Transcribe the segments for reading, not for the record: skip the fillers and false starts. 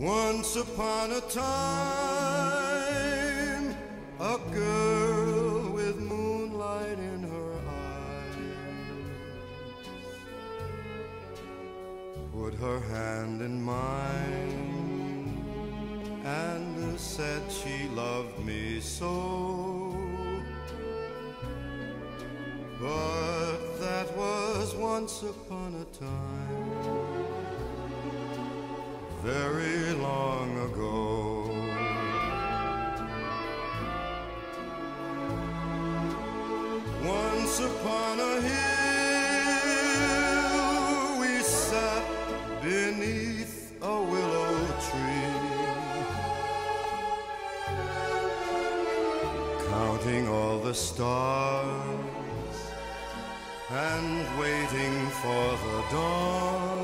Once upon a time, a girl with moonlight in her eyes put her hand in mine and said she loved me so. But that was once upon a time, very long ago. Once upon a hill we sat beneath a willow tree, counting all the stars and waiting for the dawn.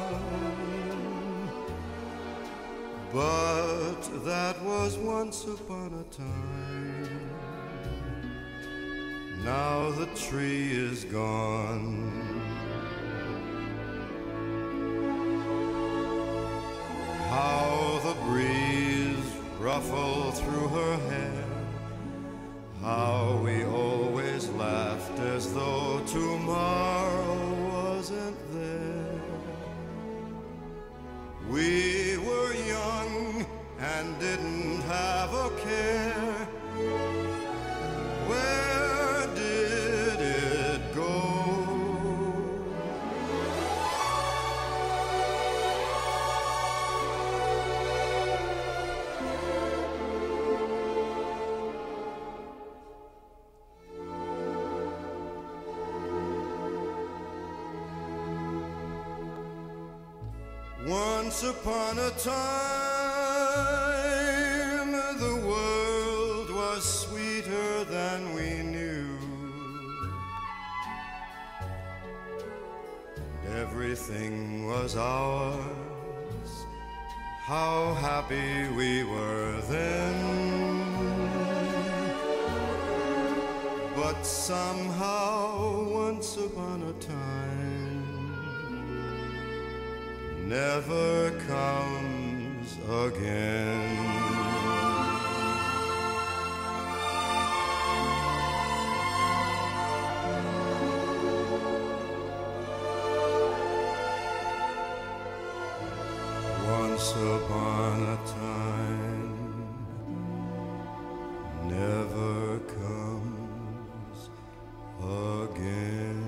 But that was once upon a time. Now the tree is gone. How the breeze ruffled through her hair, how we always laughed as though tomorrow wasn't there. We were young and didn't have a care. Where did it go? Once upon a time, the world was sweeter than we knew. Everything was ours. How happy we were then. But somehow, once upon a time, never comes again. Once upon a time, never comes again.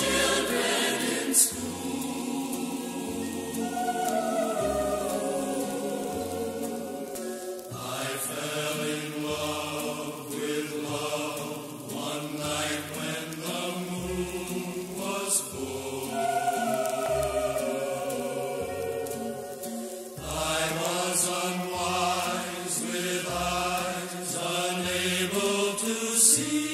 children in school. I fell in love with love one night when the moon was full. I was unwise with eyes unable to see.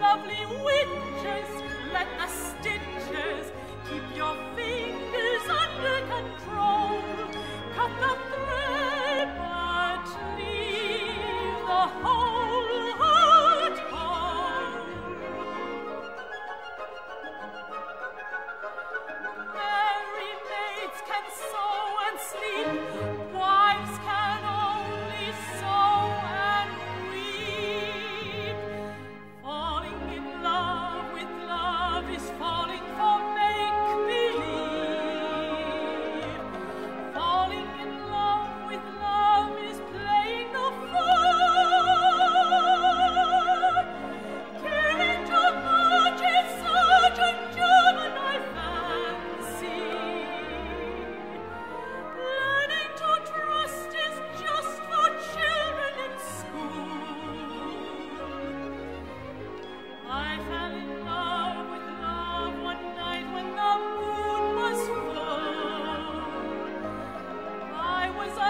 Lovely witches, let the stitches, keep your fingers under control, cut the thread but leave the whole heart whole. Merry maids can sew and sleep, wives can only sew and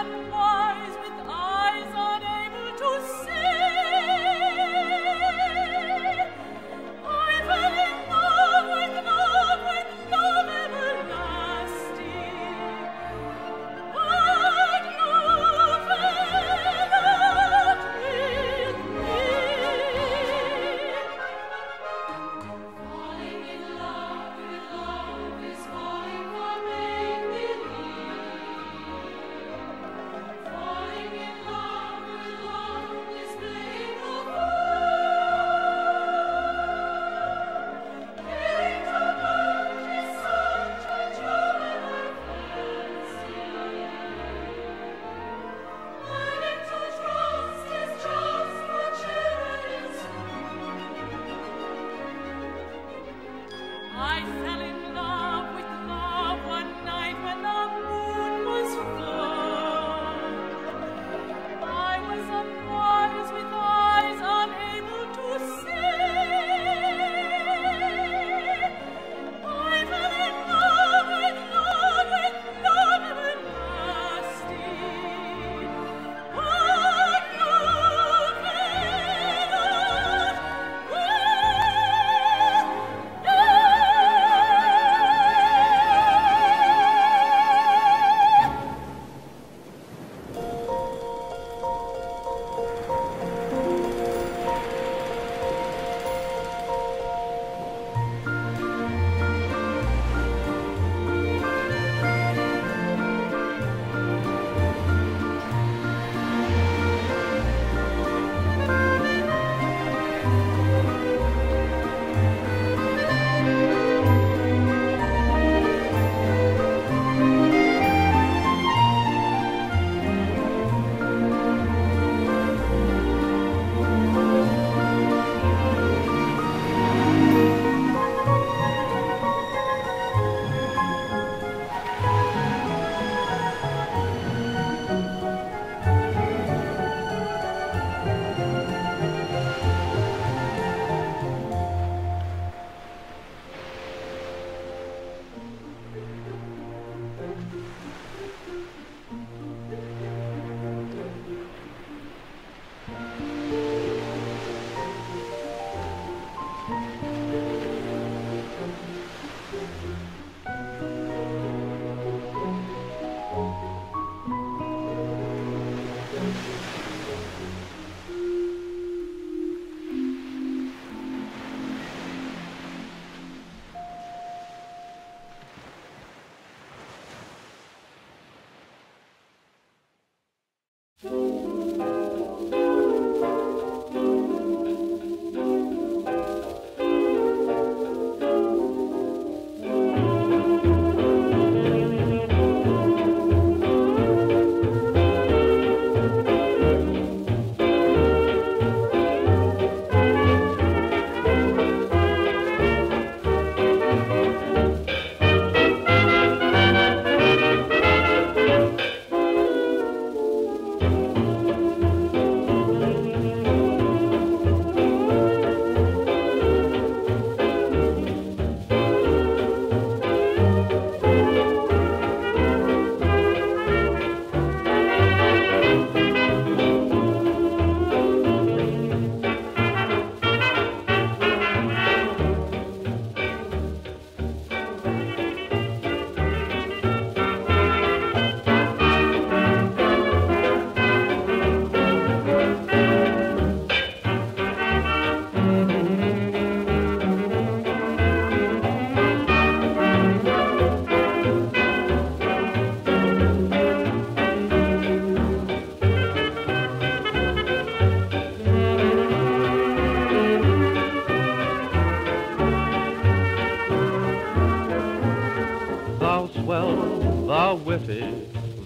unwise with eyes unable to see. I fell in love with love, with love everlasting. But love fell out with me. Falling in love with love is falling for make-believe.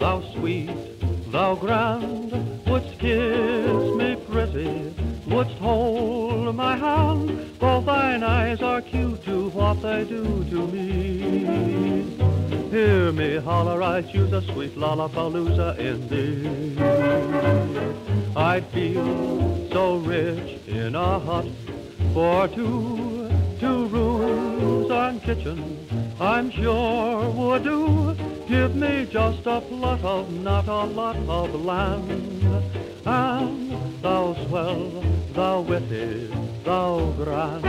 thou sweet, thou grand, wouldst kiss me pretty, wouldst hold my hand, for thine eyes are cue to what they do to me. Hear me holler, I choose a sweet Lollapalooza in thee. I feel so rich in a hut for two, two rooms and kitchen, I'm sure would do. Give me just a plot of not a lot of land, and thou swell, thou witty, thou grand.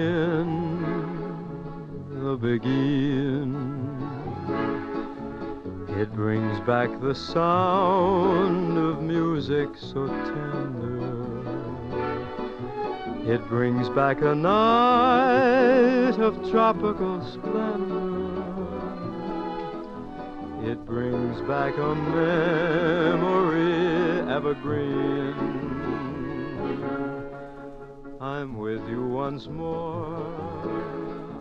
in the begin. It brings back the sound of music so tender. It brings back a night of tropical splendor. It brings back a memory evergreen. I'm with you once more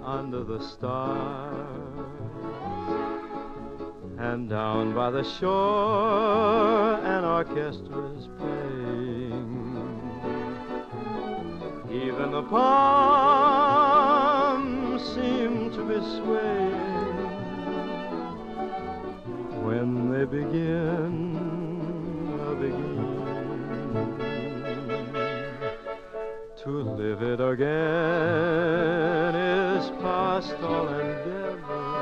under the stars, and down by the shore an orchestra's playing. Even the palms seem to be swaying when they begin. To live it again is past all endeavor,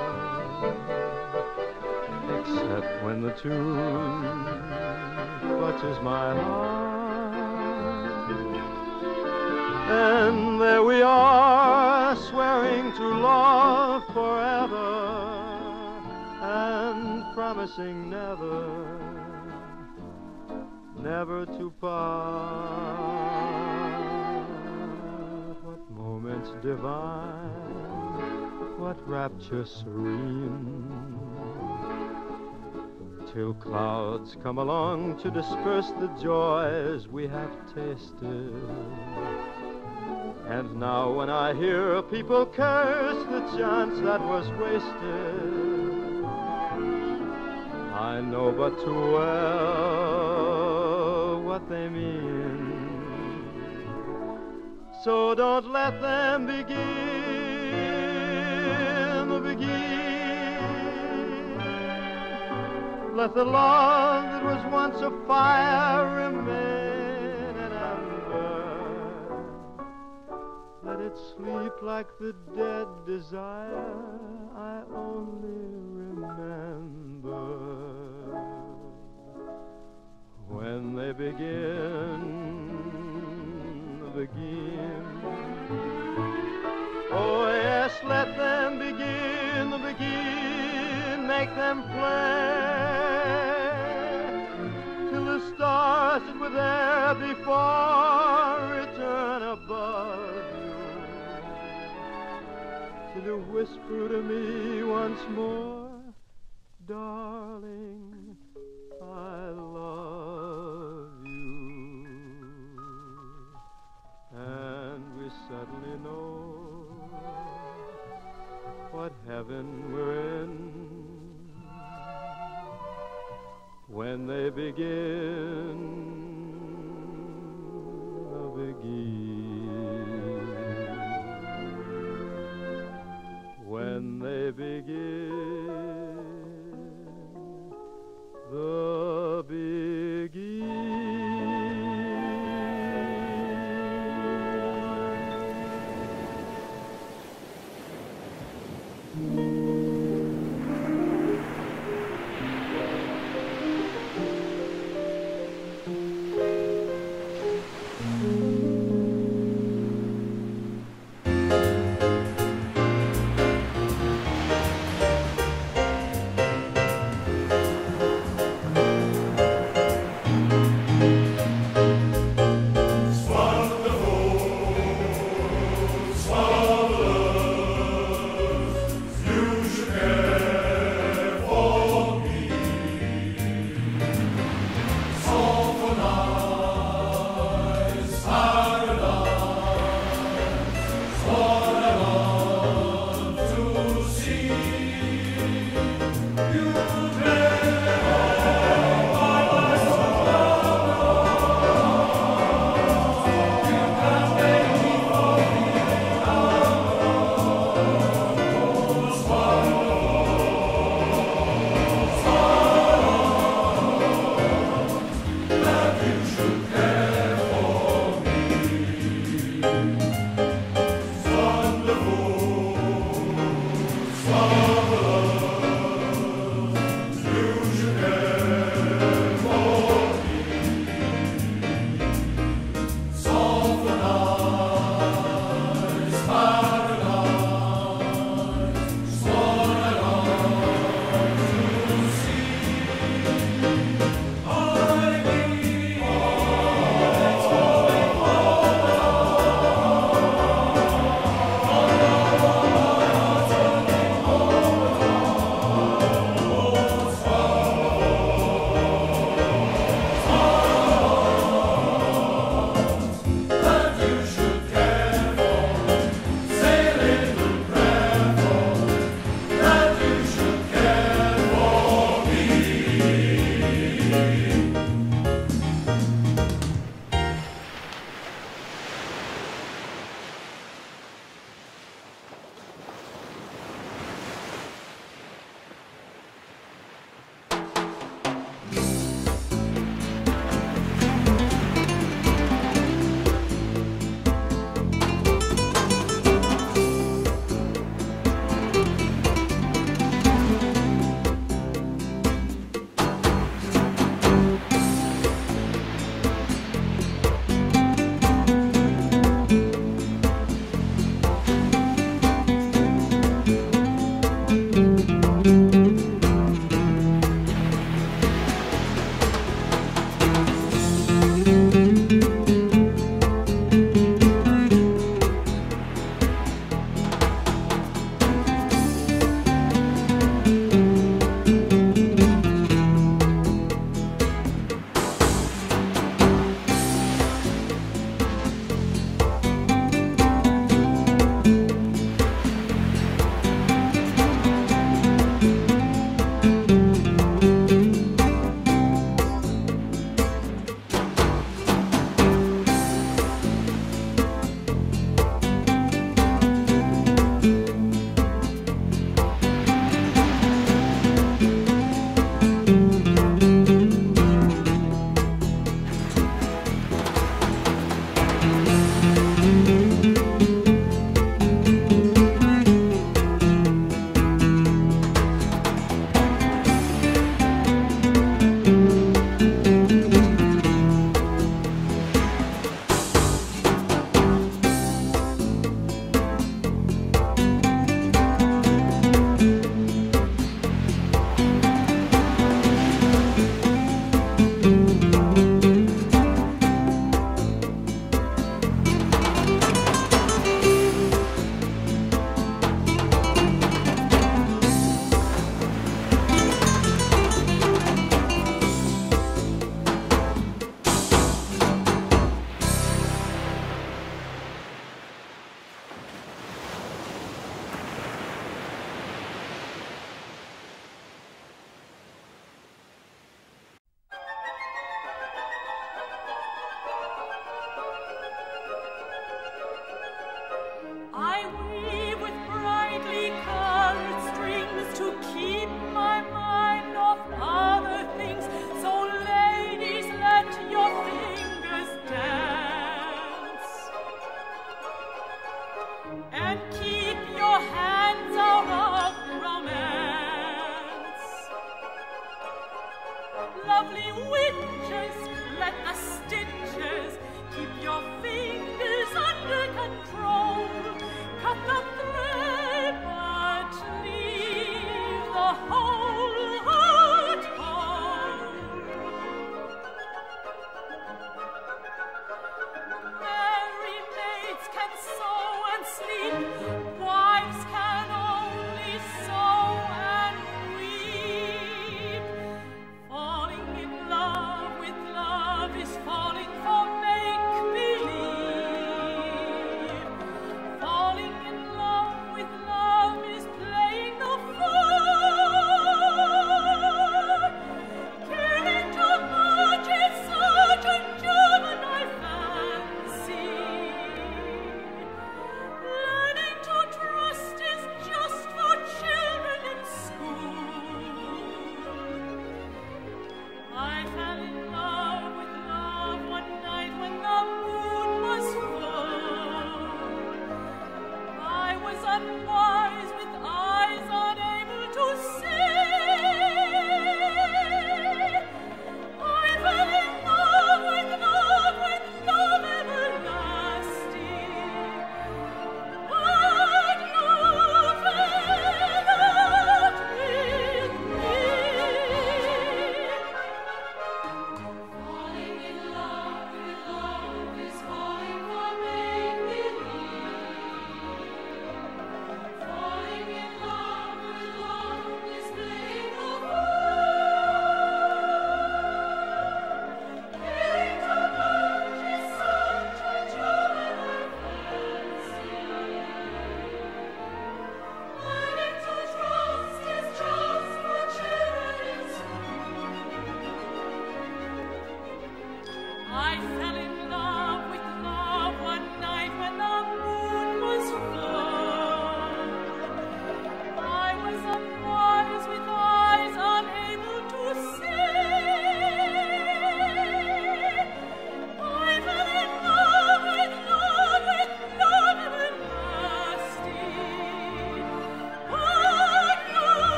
except when the tune touches my heart. And there we are, swearing to love forever and promising never, never to part. Divine, what rapture serene, till clouds come along to disperse the joys we have tasted. And now when I hear people curse the chance that was wasted, I know but too well what they mean. So don't let them begin the begin. Let the love that was once a fire remain an ember. Let it sleep like the dead desire I only remember when they begin. Oh yes, let them begin the begin. Make them play till the stars that were there before return above you, till you whisper to me once more, darling, I suddenly know what heaven we're in when they begin, when they begin, the begin. You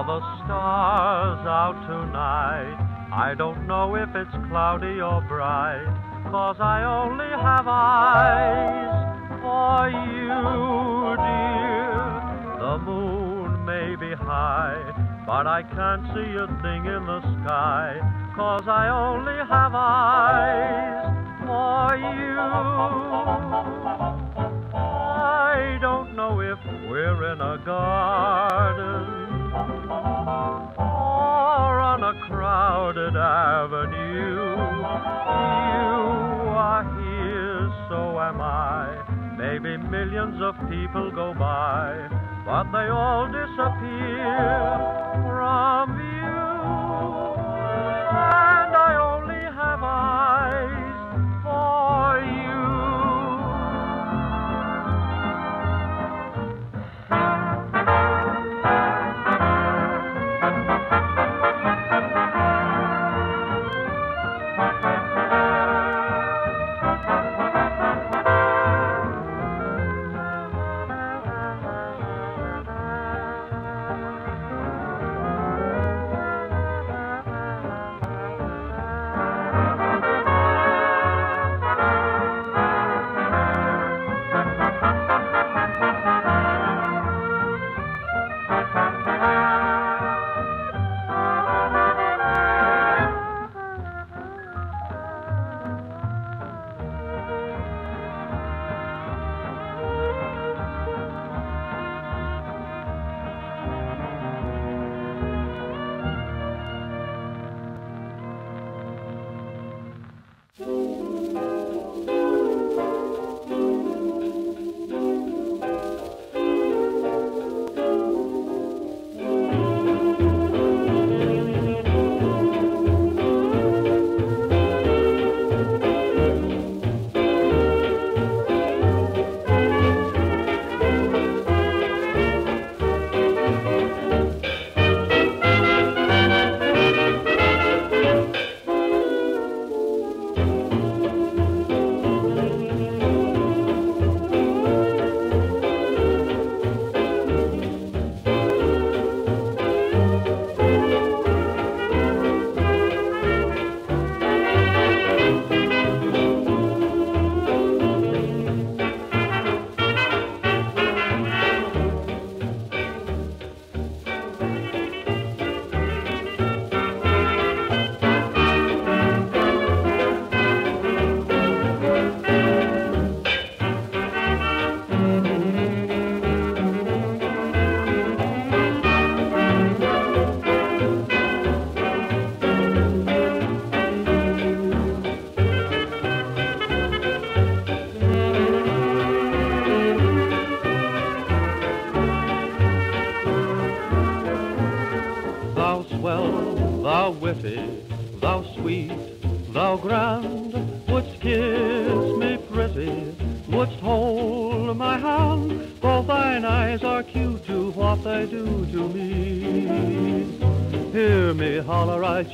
Are the stars out tonight? I don't know if it's cloudy or bright, 'cause I only have eyes for you, dear. The moon may be high, but I can't see a thing in the sky, 'cause I only have eyes for you. I don't know if we're in a garden or on a crowded avenue. You are here, so am I. Maybe millions of people go by, but they all disappear from view. And I only have eyes for you.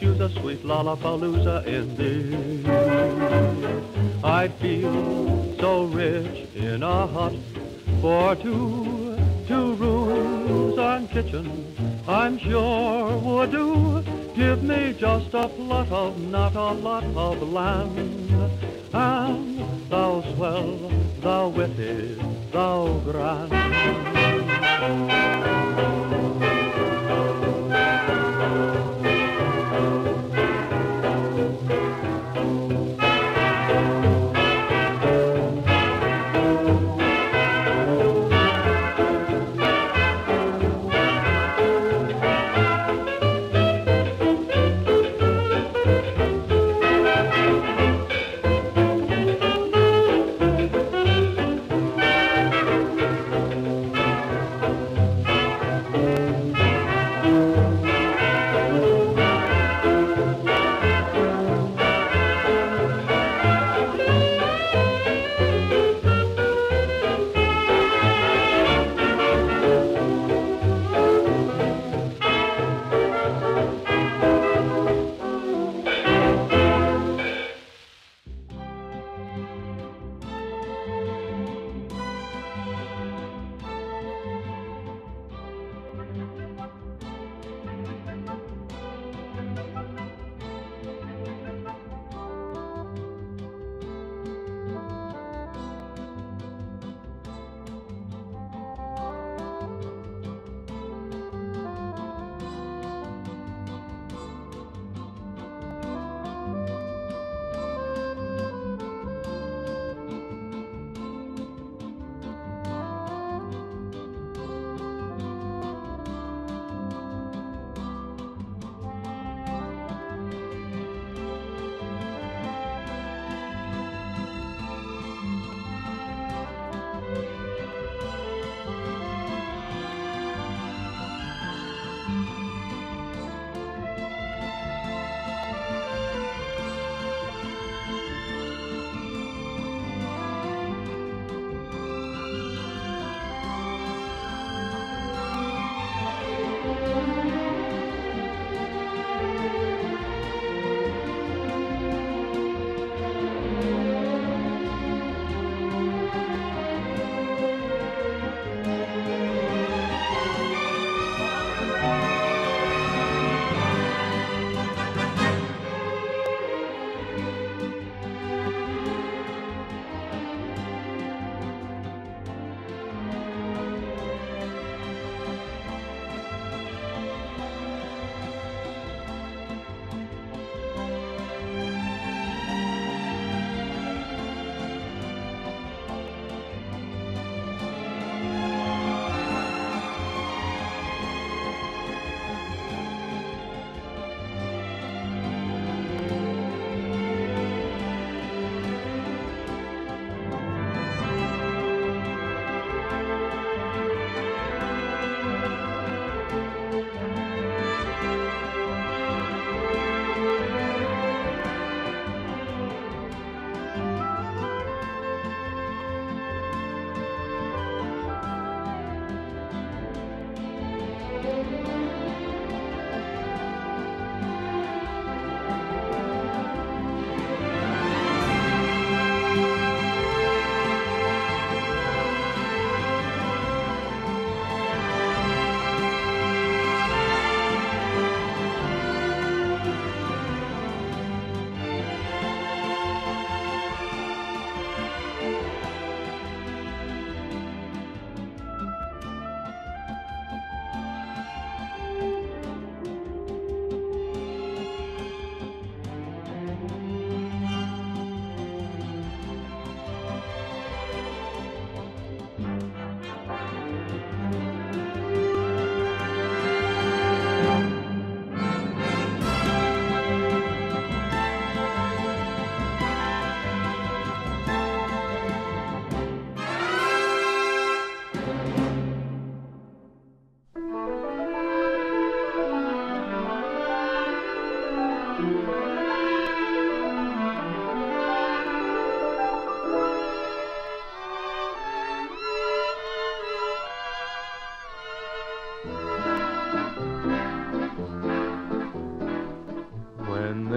Choose a sweet Lollapalooza in thee. I feel so rich in a hut for two, rooms and kitchen, I'm sure would do. Give me just a plot of not a lot of land, and thou swell, thou witty, thou grand.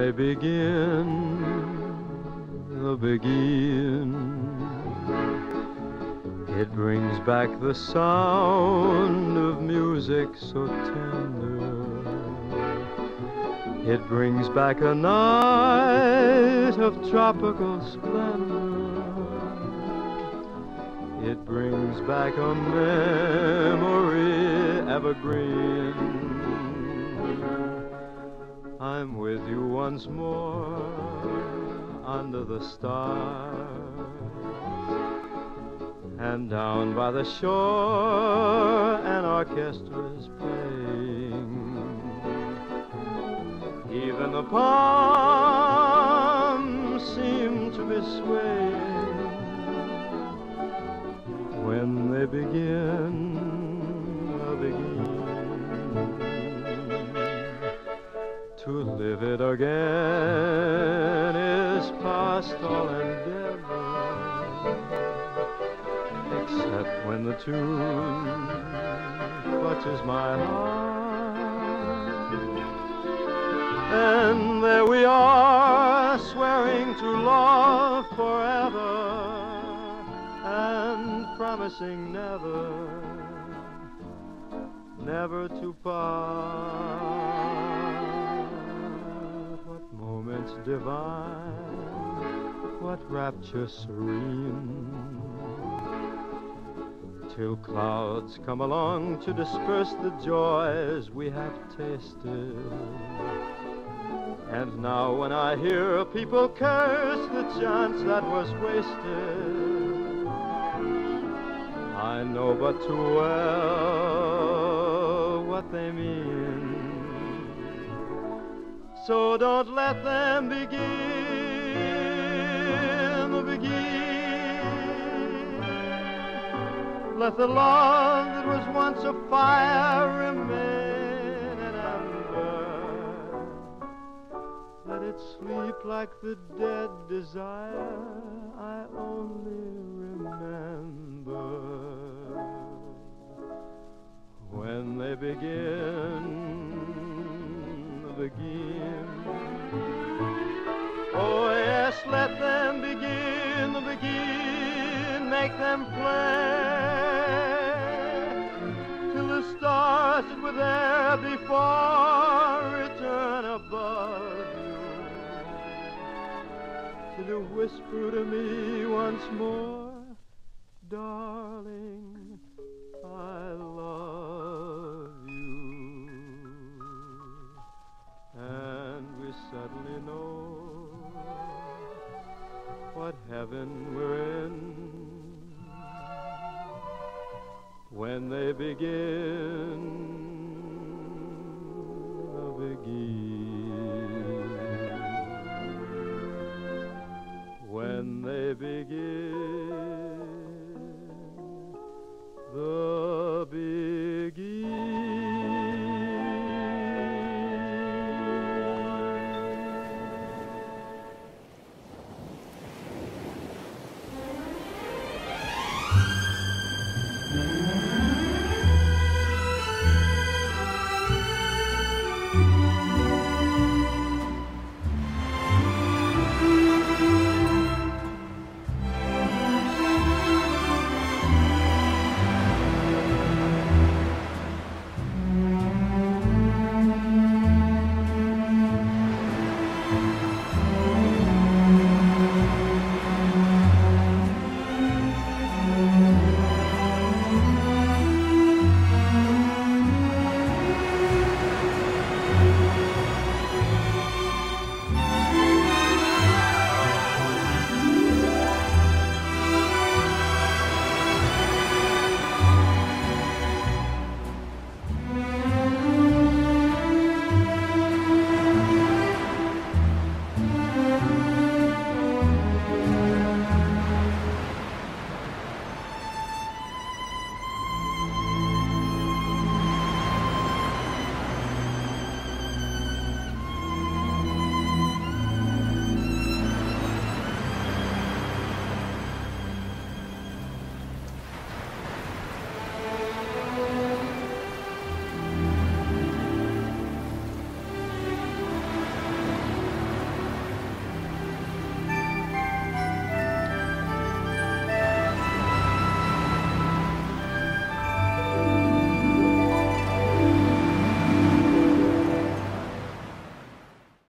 I begin the begin. It brings back the sound of music so tender. It brings back a night of tropical splendor. It brings back a memory evergreen. I'm with you once more under the stars, and down by the shore an orchestra's playing. Even the palms seem to be swaying when they begin. To live it again is past all endeavor, except when the tune clutches my heart. And there we are, swearing to love forever and promising never, never to part. Moments divine, what rapture serene, till clouds come along to disperse the joys we have tasted. And now when I hear people curse the chance that was wasted, I know but too well what they mean. So don't let them begin the begin. Let the love that was once a fire remain an ember. Let it sleep like the dead desire I only remember when they begin the begin. Oh yes, let them begin the begin, make them play till the stars that were there before return above you, till you whisper to me once more, darling, I love you, and we suddenly know what heaven we're in when they begin.